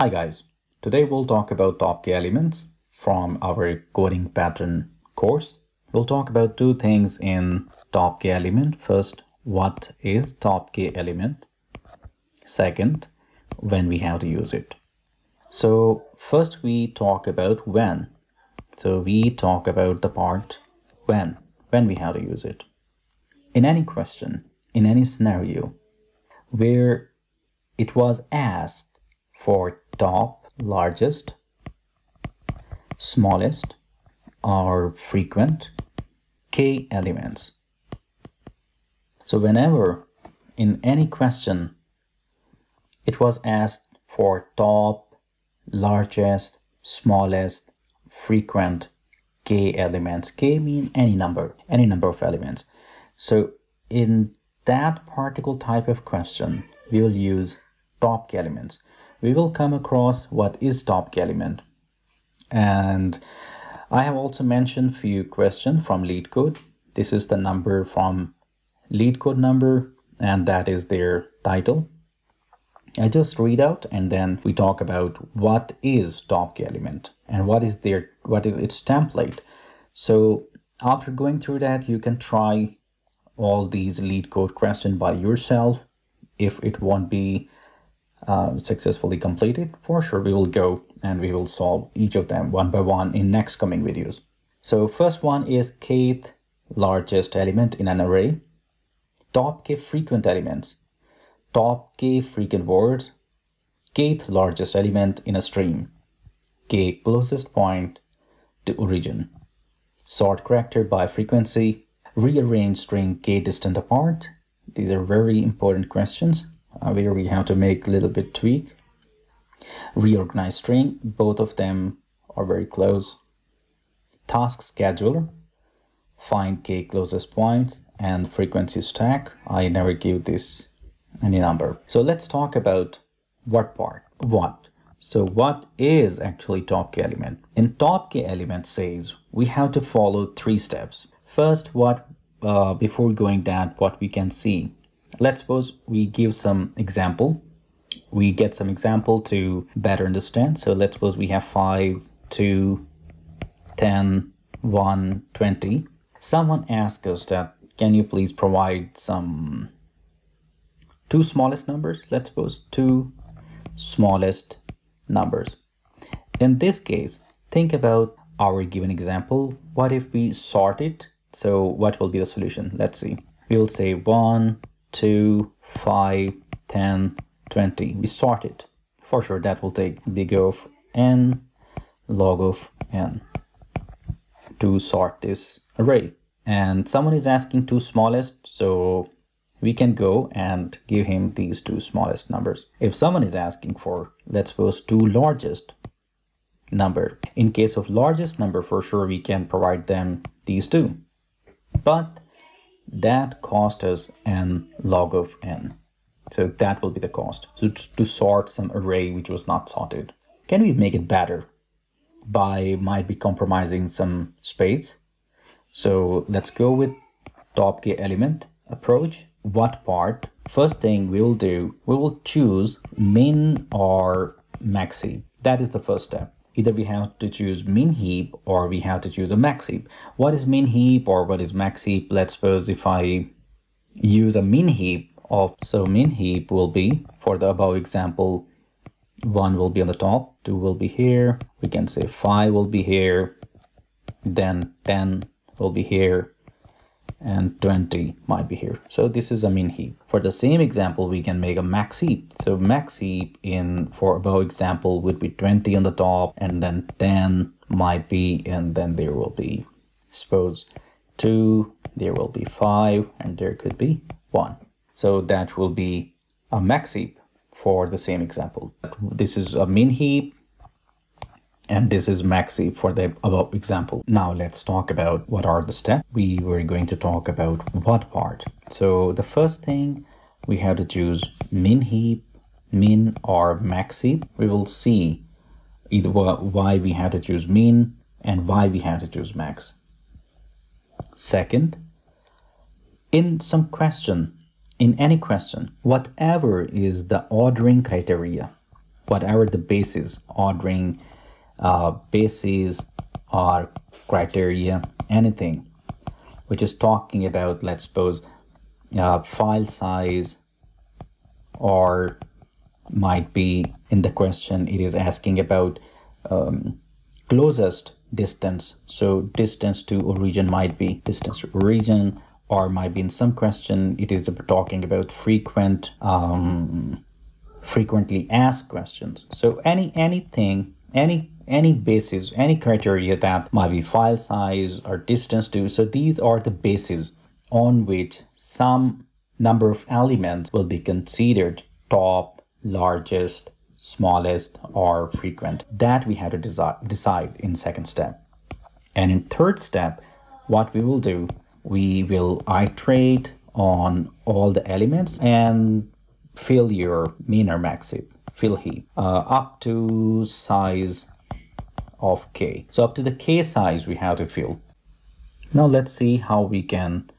Hi guys, today we'll talk about top key elements from our coding pattern course. We'll talk about two things in top key element. First, what is top key element? Second, when we have to use it. So first we talk about when. So we talk about the part when we have to use it. In any question, in any scenario where it was asked for top, largest, smallest, or frequent k elements. So whenever in any question it was asked for top, largest, smallest, frequent k elements, k mean any number of elements. So in that particular type of question, we will use top key elements. We will come across what is top key element. And I have also mentioned few questions from LeetCode. This is the number from LeetCode number, and that is their title. I just read out and then we talk about what is top key element and what is its template. So after going through that, you can try all these LeetCode questions by yourself. If it won't be successfully completed, for sure we will go and we will solve each of them one by one in next coming videos. So first one is kth largest element in an array, top k frequent elements, top k frequent words, kth largest element in a string, k closest point to origin, sort character by frequency, rearrange string k distant apart. These are very important questions where we have to make a little bit tweak. Reorganize string, both of them are very close. Task scheduler, find k closest points, and frequency stack. I never give this any number. So let's talk about what part, what. So what is actually top key element? In top key element says we have to follow three steps. First, what before going down, what we can see. Let's suppose we give some example. We get some example to better understand. So let's suppose we have 5, 2, 10, 1, 20. Someone asks us that, can you please provide some two smallest numbers? Let's suppose two smallest numbers. In this case, think about our given example. What if we sort it? So what will be the solution? Let's see. We will say 1, 2, 5, 10, 20. We sort it. For sure that will take big of n, log of n to sort this array. And someone is asking two smallest, so we can go and give him these two smallest numbers. If someone is asking for, let's suppose, two largest number, in case of largest number, for sure we can provide them these two. But that cost us n log of n. So that will be the cost. So to sort some array which was not sorted. Can we make it better by might be compromising some space? So let's go with top key element approach. What part? First thing we will do, we will choose min or max heap. That is the first step. Either we have to choose min heap or we have to choose a max heap. What is min heap or what is max heap? Let's suppose if I use a min heap of, so min heap will be, for the above example, 1 will be on the top, 2 will be here. We can say 5 will be here, then 10 will be here, and 20 might be here. So this is a min heap. For the same example, we can make a max heap. So max heap in for above example would be 20 on the top, and then 10 might be, and then there will be, suppose 2, there will be 5, and there could be 1. So that will be a max heap for the same example. This is a min heap and this is max heap for the above example. Now let's talk about what are the steps. We were going to talk about what part. So the first thing, we have to choose min heap, min or max heap. We will see either why we have to choose min and why we have to choose max. Second, in some question, in any question, whatever is the ordering criteria, whatever the basis, ordering, basis or criteria, anything. We're just talking about, let's suppose, file size, or might be in the question it is asking about closest distance. So distance to origin might be distance to origin, or might be in some question it is talking about frequent, frequently asked questions. So anything, any basis, any criteria that might be file size or distance to. So these are the bases on which some number of elements will be considered top, largest, smallest, or frequent. That we have to decide in second step. And in third step, what we will do, we will iterate on all the elements and fill your min or max it, fill heap up to size of k. So up to the k size we have to fill. Now let's see how we can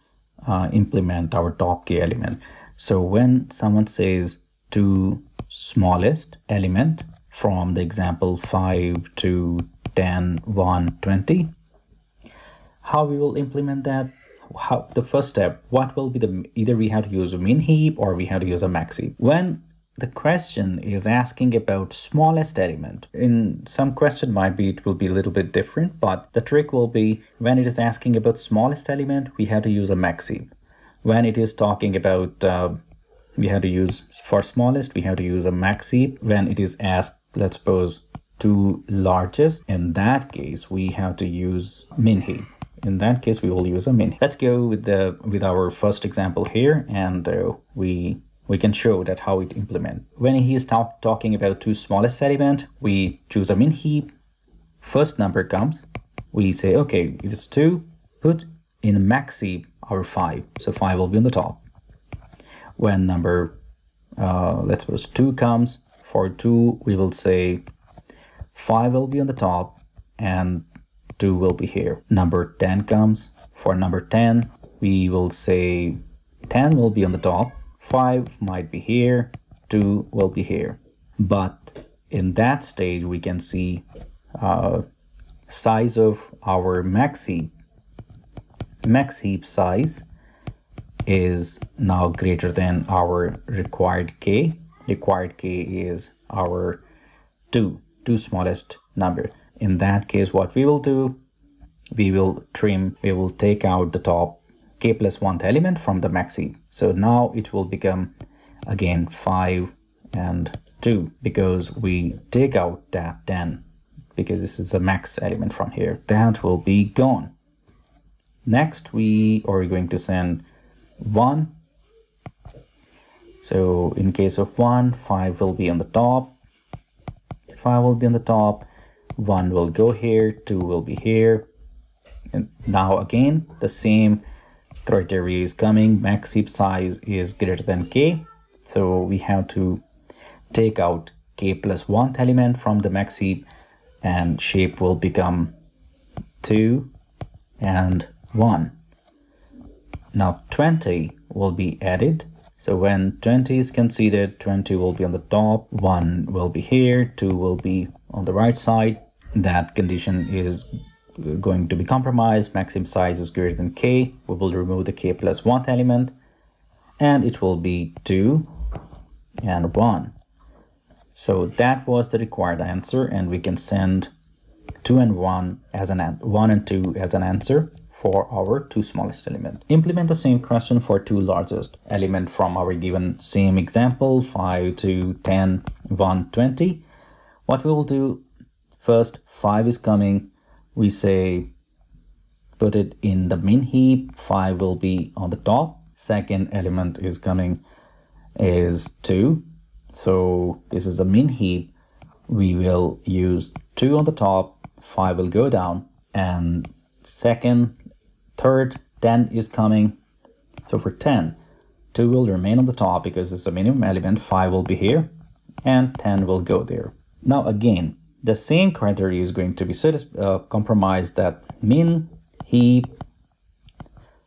implement our top k element. So when someone says to smallest element from the example 5 to 10, 1, 20, how we will implement that? How the first step, what will be the, either we have to use a min heap or we have to use a max heap. When the question is asking about smallest element, in some question might be it will be a little bit different, but the trick will be when it is asking about smallest element, we have to use a max heap. When it is talking about we have to use for smallest, we have to use a max heap. When it is asked, let's suppose to largest, in that case we have to use min heap. In that case we will use a min heap. Let's go with our first example here, and we can show that how it implement. When he is talking about two smallest element, we choose a min heap. First number comes, we say, okay, it is 2, put in a max heap our 5. So 5 will be on the top. When number, let's suppose 2 comes, for 2, we will say 5 will be on the top and 2 will be here. Number 10 comes, for number 10, we will say 10 will be on the top. 5 might be here, 2 will be here. But in that stage, we can see size of our max heap. Max heap size is now greater than our required k. Required k is our 2 smallest number. In that case, what we will do, we will trim, we will take out the top k plus 1th element from the max heap. So now it will become again 5 and 2, because we take out that 10, because this is the max element from here. That will be gone. Next we are going to send 1. So in case of 1, 5 will be on the top. 5 will be on the top, 1 will go here, 2 will be here. And now again the same criteria is coming, max heap size is greater than k, so we have to take out k plus 1th element from the max heap, and shape will become 2 and 1. Now 20 will be added, so when 20 is considered, 20 will be on the top, 1 will be here, 2 will be on the right side. That condition is going to be compromised. Maximum size is greater than k. We will remove the k plus 1th element, and it will be 2 and 1. So that was the required answer, and we can send 2 and 1 as an 1 and 2 as an answer for our 2 smallest element. Implement the same question for 2 largest element from our given same example 5 to 10, 1, 20. What we will do first, 5 is coming. We say put it in the min heap, 5 will be on the top. Second element is coming is 2. So this is the min heap. We will use 2 on the top, 5 will go down, and third, 10 is coming. So for 10, 2 will remain on the top because it's a minimum element, 5 will be here, and 10 will go there. Now again, the same criteria is going to be compromised, that min heap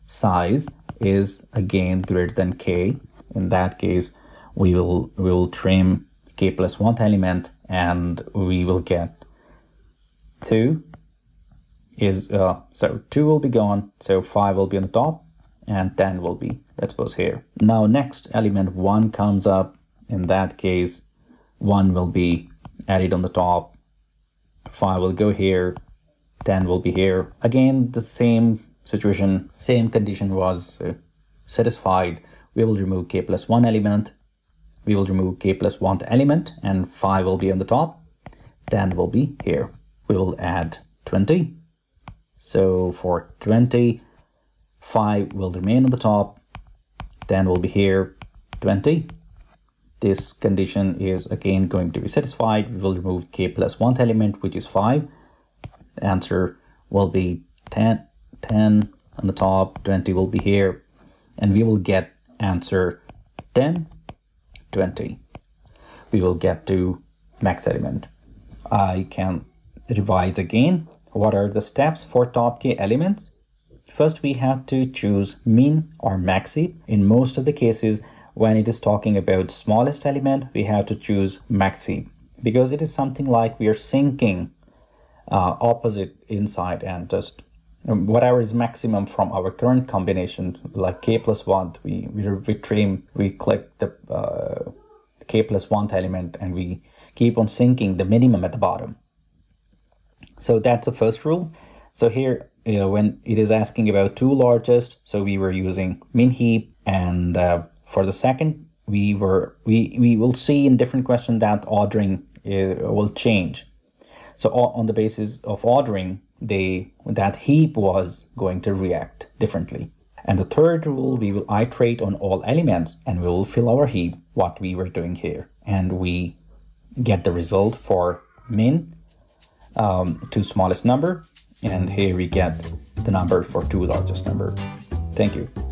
size is again greater than k. In that case, we will trim k+1th element, and we will get 2 is, so 2 will be gone, so 5 will be on the top and 10 will be, let's suppose, here. Now next element 1 comes up. In that case, 1 will be added on the top, 5 will go here, 10 will be here. Again, the same situation, same condition was satisfied. We will remove k+1 element, we will remove k+1th element, and 5 will be on the top, 10 will be here. We will add 20. So for 20, 5 will remain on the top, 10 will be here, 20. This condition is again going to be satisfied. We will remove k+1th element, which is 5. Answer will be 10 on the top, 20 will be here, and we will get answer 10, 20. We will get to max element. I can revise again. What are the steps for top k elements? First, we have to choose min or max heap. In most of the cases, when it is talking about smallest element, we have to choose max heap because it is something like we are sinking opposite inside, and just whatever is maximum from our current combination, like k+1, we click the k+1th element and we keep on sinking the minimum at the bottom. So that's the first rule. So here, when it is asking about two largest, so we were using min heap, and for the second, we will see in different question that ordering will change. So on the basis of ordering, that heap was going to react differently. And the third rule, we will iterate on all elements and we will fill our heap, what we were doing here. And we get the result for min, to smallest number. And here we get the number for to largest number. Thank you.